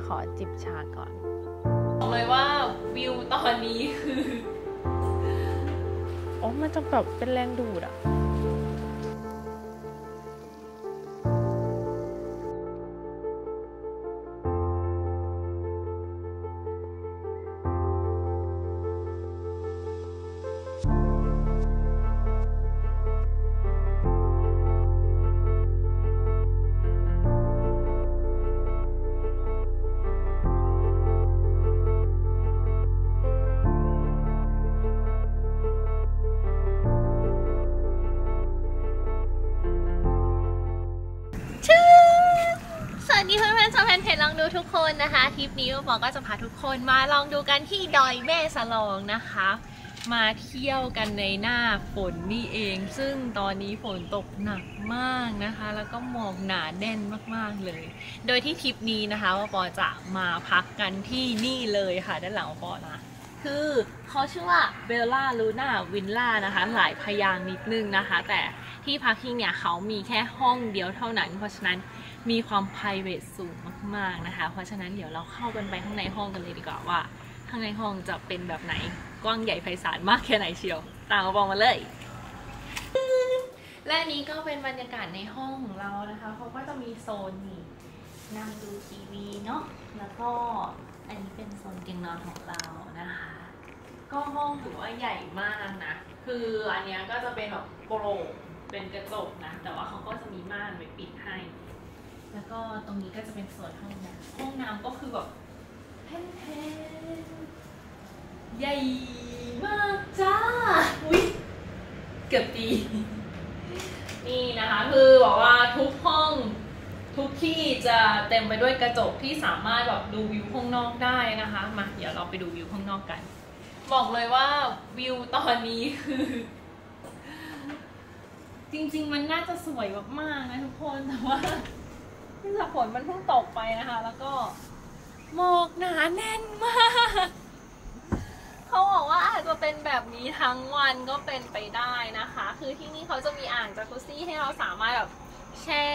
ก็ขอจิบชาก่อนบอกเลยว่าวิวตอนนี้คืออ๋อมันจะแบบเป็นแรงดูดอะลองดูทุกคนนะคะทริปนี้หมอก็จะพาทุกคนมาลองดูกันที่ดอยแม่สลองนะคะมาเที่ยวกันในหน้าฝนนี่เองซึ่งตอนนี้ฝนตกหนักมากนะคะแล้วก็หมอกหนาแน่นมากๆเลยโดยที่ทริปนี้นะคะว่าปอจะมาพักกันที่นี่เลยค่ะด้านหลังปอนะคือเขาชื่อว่าเบลล่าลูน่าวิลล่านะคะหลายพยางค์นิดนึงนะคะแต่ที่พักที่เนี่ยเขามีแค่ห้องเดียวเท่านั้นเพราะฉะนั้นมีความ private สูงมากๆนะคะเพราะฉะนั้นเดี๋ยวเราเข้ากันไปข้างในห้องกันเลยดีกว่าว่าข้างในห้องจะเป็นแบบไหนกว้างใหญ่ไพศาลมากแค่ไหนเชียวตามมาบอกมาเลยและนี้ก็เป็นบรรยากาศในห้องของเรานะคะเขาก็จะมีโซนนี่นั่งดูทีวีเนาะแล้วก็อันนี้เป็นโซนเตียงนอนของเรานะคะก็ห้องถือว่าใหญ่มากนะคืออันนี้ก็จะเป็นแบบโปร่งเป็นกระจกนะแต่ว่าเขาก็จะมีม่านไว้ปิดให้แล้วก็ตรงนี้ก็จะเป็นส่วนห้องน้ำห้องน้ำก็คือแบบแผ่นใหญ่มากจ้าอุ๊ยเกือบตีนี่นะคะคือบอกว่าทุกห้องทุกที่จะเต็มไปด้วยกระจกที่สามารถแบบดูวิวข้างนอกได้นะคะมาเดี๋ยวเราไปดูวิวข้างนอกกันบอกเลยว่าวิวตอนนี้คือจริงๆมันน่าจะสวยมากๆนะทุกคนแต่ว่าที่ฝนมันเพิ่งตกไปนะคะแล้วก็หมอกหนาแน่นมากเขาบอกว่าอาจจะเป็นแบบนี้ทั้งวันก็เป็นไปได้นะคะคือที่นี่เขาจะมีอ่างจากุซซี่ให้เราสามารถแบบแช่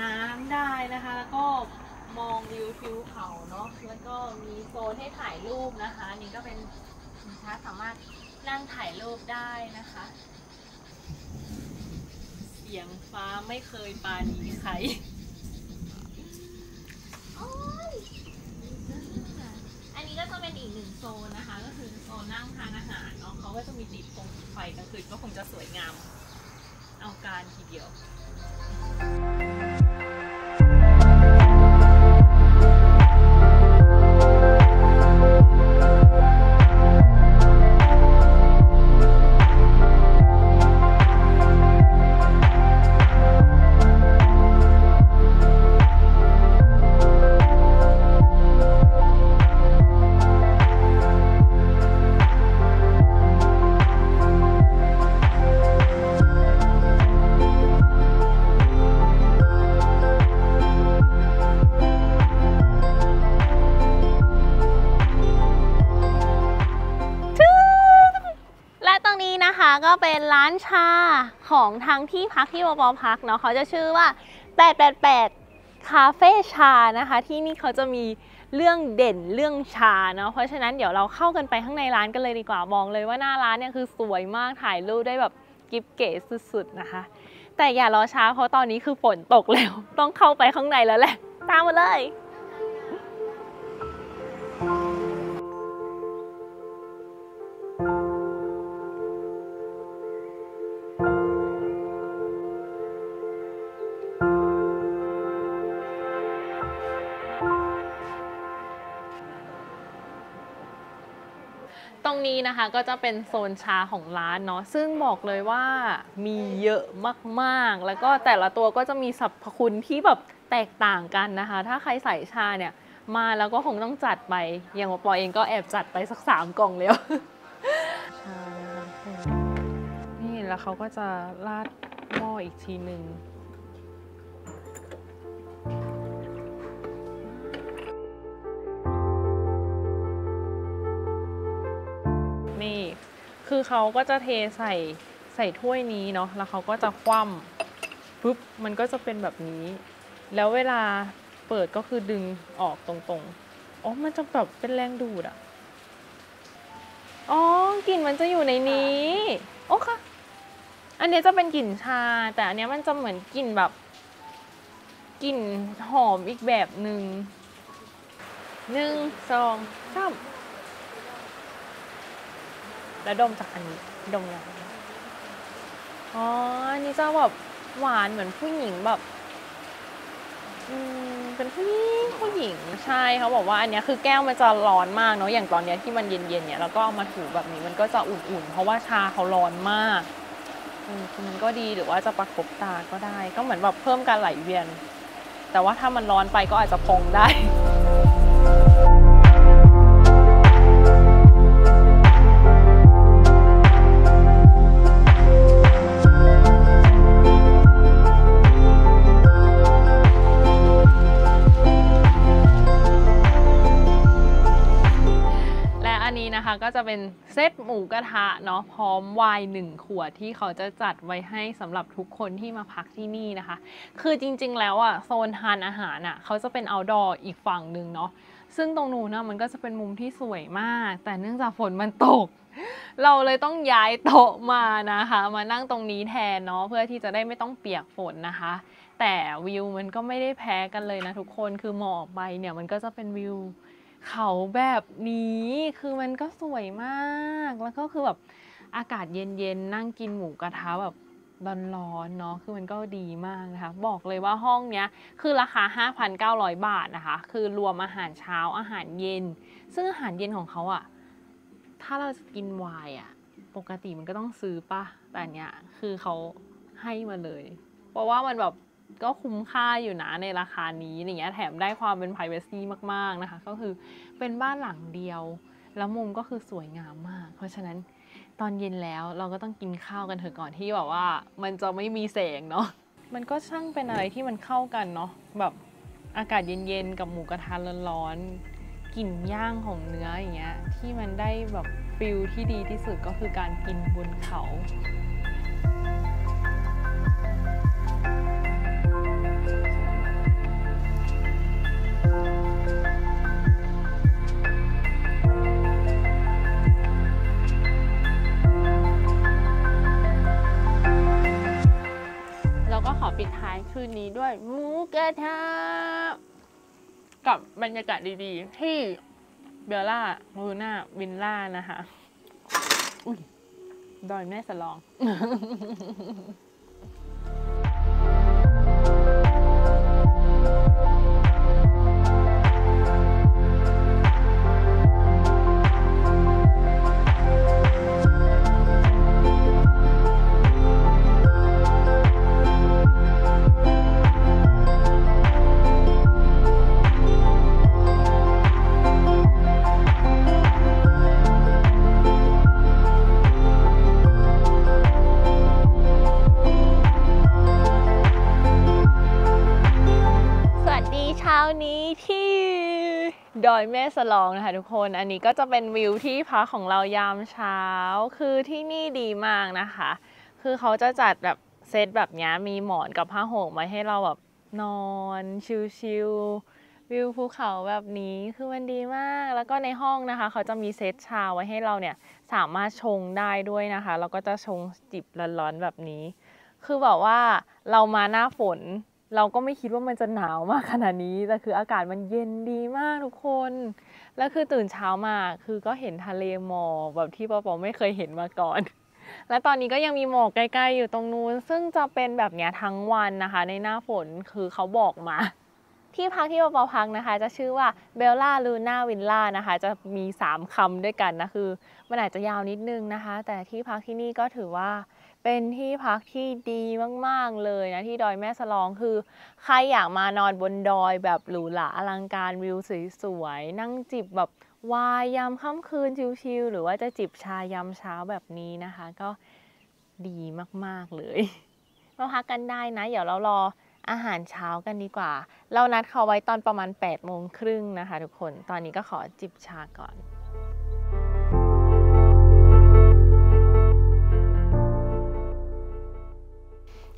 น้ำได้นะคะแล้วก็มองวิวทิวเขาเนาะแล้วก็มีโซนให้ถ่ายรูปนะคะนี่ก็เป็นนะคะสามารถนั่งถ่ายรูปได้นะคะเสียงฟ้าไม่เคยปานีใครอันนี้ก็จะเป็นอีกหนึ่งโซนนะคะก็คือโซนนั่งทานอาหารเนาะเขาก็จะมีติดโคมไฟกลางคืนก็คงจะสวยงามเอาการทีเดียวก็เป็นร้านชาของทางที่พักที่ปอพักเนาะเขาจะชื่อว่า888คาเฟ่ชานะคะที่นี่เขาจะมีเรื่องเด่นเรื่องชาเนาะเพราะฉะนั้นเดี๋ยวเราเข้ากันไปข้างในร้านกันเลยดีกว่าบอกเลยว่าหน้าร้านเนี่ยคือสวยมากถ่ายรูปได้แบบกิ๊บเก๋สุดๆนะคะแต่อย่ารอช้าเพราะตอนนี้คือฝนตกแล้วต้องเข้าไปข้างในแล้วแหละตามมาเลยตรงนี้นะคะก็จะเป็นโซนชาของร้านเนาะซึ่งบอกเลยว่ามีเยอะมากๆแล้วก็แต่ละตัวก็จะมีสรรพคุณที่แบบแตกต่างกันนะคะถ้าใครใส่ชาเนี่ยมาแล้วก็คงต้องจัดไปอย่างปอเองก็แอบจัดไปสัก3กล่องแล้วชานี่แล้วเขาก็จะราดหม้ออีกทีหนึ่งนี่คือเขาก็จะเทใส่ถ้วยนี้เนาะแล้วเขาก็จะคว่ำปุ๊บมันก็จะเป็นแบบนี้แล้วเวลา เปิดก็คือดึงออกตรงๆอ๋อมันจะแบบเป็นแรงดูดอะอ๋อกลิ่นมันจะอยู่ในนี้โอ้ค่ะอันนี้จะเป็นกลิ่นชาแต่อันนี้มันจะเหมือนกลิ่นแบบกลิ่นหอมอีกแบบหนึ่ง1 2 3แล้วดมจากอันนี้ดมอย่างนี้อ๋ออันนี้จะแบบหวานเหมือนผู้หญิงแบบเป็นผู้หญิงใช่เขาบอกว่าอันนี้คือแก้วมันจะร้อนมากเนาะอย่างตอนนี้ที่มันเย็นๆเนี่ยแล้วก็เอามาถูแบบนี้มันก็จะอุ่นๆเพราะว่าชาเขาร้อนมากมันก็ดีหรือว่าจะประคบตาก็ได้ก็เหมือนแบบเพิ่มการไหลเวียนแต่ว่าถ้ามันร้อนไปก็อาจจะพองได้ก็จะเป็นเซตหมูกระทะเนาะพร้อมไวน์1 ขวดที่เขาจะจัดไว้ให้สำหรับทุกคนที่มาพักที่นี่นะคะคือจริงๆแล้วอ่ะโซนทานอาหารอ่ะเขาจะเป็น outdoor อีกฝั่งหนึ่งเนาะซึ่งตรงนู้นนะมันก็จะเป็นมุมที่สวยมากแต่เนื่องจากฝนมันตกเราเลยต้องย้ายโต๊ะมานะคะมานั่งตรงนี้แทนเนาะเพื่อที่จะได้ไม่ต้องเปียกฝนนะคะแต่วิวมันก็ไม่ได้แพ้กันเลยนะทุกคนคือมองออกไปเนี่ยมันก็จะเป็นวิวเขาแบบนี้คือมันก็สวยมากแล้วก็คือแบบอากาศเย็นๆนั่งกินหมูกระทะแบบร้อนๆเนาะคือมันก็ดีมากนะคะบอกเลยว่าห้องเนี้ยคือราคา 5,900 บาทนะคะคือรวมอาหารเช้าอาหารเย็นซึ่งอาหารเย็นของเขาอ่ะถ้าเราจะกินไวน์อ่ะปกติมันก็ต้องซื้อป่ะแต่เนี้ยคือเขาให้มาเลยเพราะว่ามันแบบก็คุ้มค่าอยู่นะในราคานี้อย่างเงี้ยแถมได้ความเป็น privacy มากๆนะคะก็คือเป็นบ้านหลังเดียวแล้วมุมก็คือสวยงามมากเพราะฉะนั้นตอนเย็นแล้วเราก็ต้องกินข้าวกันเถอะก่อนที่แบบว่ามันจะไม่มีแสงเนาะมันก็ช่างเป็นอะไรที่มันเข้ากันเนาะแบบอากาศเย็นๆกับหมูกระทะร้อนๆกลิ่นย่างของเนื้ออย่างเงี้ยที่มันได้แบบฟิลที่ดีที่สุดก็คือการกินบนเขาปิดท้ายคืนนี้ด้วยหมูกระทะกับบรรยากาศดีๆที่เบลล่าลูน่าวิลล่านะคะอุ้ยดอยแม่สลองดอยแม่สลองนะคะทุกคนอันนี้ก็จะเป็นวิวที่พักของเรายามเช้าคือที่นี่ดีมากนะคะคือเขาจะจัดแบบเซตแบบนี้มีหมอนกับผ้าห่มไว้ให้เราแบบนอนชิลๆวิวภูเขาแบบนี้คือมันดีมากแล้วก็ในห้องนะคะเขาจะมีเซตชาไว้ให้เราเนี่ยสามารถชงได้ด้วยนะคะเราก็จะชงจิบร้อนๆแบบนี้คือแบบว่าเรามาหน้าฝนเราก็ไม่คิดว่ามันจะหนาวมากขนาดนี้แต่คืออากาศมันเย็นดีมากทุกคนแล้วคือตื่นเช้ามาคือก็เห็นทะเลหมอกแบบที่ป๊อปไม่เคยเห็นมาก่อนและตอนนี้ก็ยังมีหมอกใกล้ๆอยู่ตรงนู้นซึ่งจะเป็นแบบนี้ทั้งวันนะคะในหน้าฝนคือเขาบอกมาที่พักที่ป๊อปพักนะคะจะชื่อว่าเบลล่าลูน่าวิลล่านะคะจะมี3 คำด้วยกันนะคือมันอาจจะยาวนิดนึงนะคะแต่ที่พักที่นี่ก็ถือว่าเป็นที่พักที่ดีมากๆเลยนะที่ดอยแม่สลองคือใครอยากมานอนบนดอยแบบหรูหราอลังการวิวสวยๆนั่งจิบแบบวายยามค่ำคืนชิลๆหรือว่าจะจิบชายามเช้าแบบนี้นะคะก็ดีมากๆเลยมาพักกันได้นะเดี๋ยวเรารออาหารเช้ากันดีกว่าเรานัดเขาไว้ตอนประมาณ 8:30 น.นะคะทุกคนตอนนี้ก็ขอจิบชาก่อน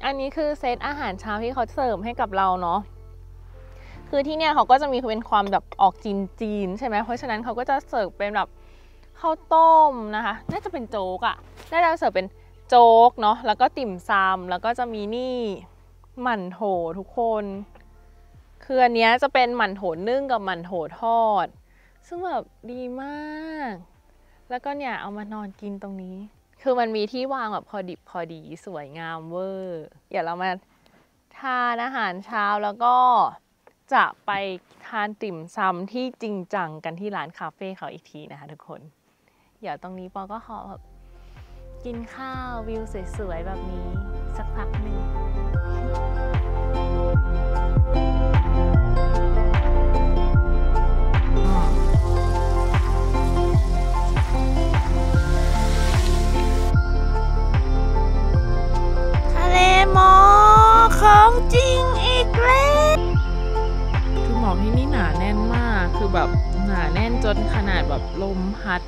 อันนี้คือเซตอาหารเช้าที่เขาเสิร์ฟให้กับเราเนาะ คือที่เนี่ยเขาก็จะมีเป็นความแบบออกจีนใช่ไหมเพราะฉะนั้นเขาก็จะเสิร์ฟเป็นแบบข้าวต้มนะคะน่าจะเป็นโจ๊กอ่ะน่าจะเสิร์ฟเป็นโจ๊กเนาะแล้วก็ติ่มซำแล้วก็จะมีนี่หมั่นโถทุกคนคืออันเนี้ยจะเป็นหมั่นโถนึ่งกับหมั่นโถทอดซึ่งแบบดีมากแล้วก็เนี่ยเอามานอนกินตรงนี้คือมันมีที่วางแบบพอดิบพอดีสวยงามเวอร์เดี๋ยวเรามาทานอาหารเช้าแล้วก็จะไปทานติ่มซำที่จริงจังกันที่ร้านคาเฟ่เขาอีกทีนะคะทุกคนเดี๋ยวตรงนี้ปอก็ขอแบบกินข้าววิวสวยๆแบบนี้สักพักหนึ่งทะเลหมอกของจริงอีกแล้วคือหมอกที่นี่หนาแน่นมากคือแบบหนาแน่นจนขนาดแบบลมพัด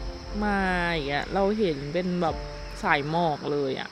มาอย่างเงี้ยเราเห็นเป็นแบบสายหมอกเลยอ่ะ